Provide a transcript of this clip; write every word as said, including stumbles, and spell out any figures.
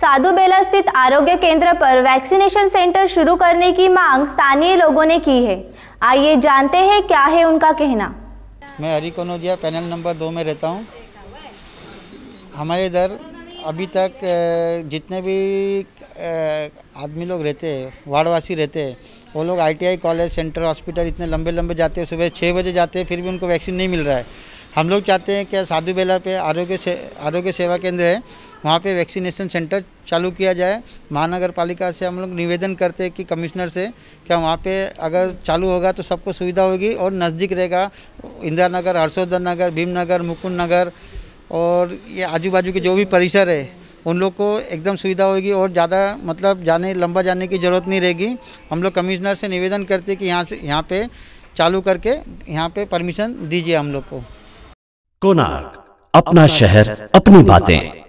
साधु बेला स्थित आरोग्य केंद्र पर वैक्सीनेशन सेंटर शुरू करने की मांग स्थानीय लोगों ने की है। आइए जानते हैं क्या है उनका कहना। मैं हरी कनौजिया पैनल नंबर दो में रहता हूँ। हमारे इधर अभी तक जितने भी आदमी लोग रहते हैं, वार्डवासी रहते हैं, वो लोग आईटीआई कॉलेज सेंटर हॉस्पिटल इतने लंबे लंबे जाते हैं, सुबह छः बजे जाते हैं, फिर भी उनको वैक्सीन नहीं मिल रहा है। हम लोग चाहते हैं कि साधु बेला पे आरोग्य से आरोग्य सेवा केंद्र है, वहाँ पे वैक्सीनेशन सेंटर चालू किया जाए। महानगर पालिका से हम लोग निवेदन करते हैं कि कमिश्नर से, क्या वहाँ पे अगर चालू होगा तो सबको सुविधा होगी और नज़दीक रहेगा। इंदिरा नगर, हर्षोधर नगर, भीम नगर, मुकुंद नगर और ये आजू बाजू के जो भी परिसर है, उन लोग को एकदम सुविधा होगी और ज़्यादा मतलब जाने लंबा जाने की ज़रूरत नहीं रहेगी। हम लोग कमिश्नर से निवेदन करते हैं कि यहाँ से यहाँ पे चालू करके यहाँ पे परमिशन दीजिए हम लोग को। कोणार्क, अपना शहर, अपनी बातें।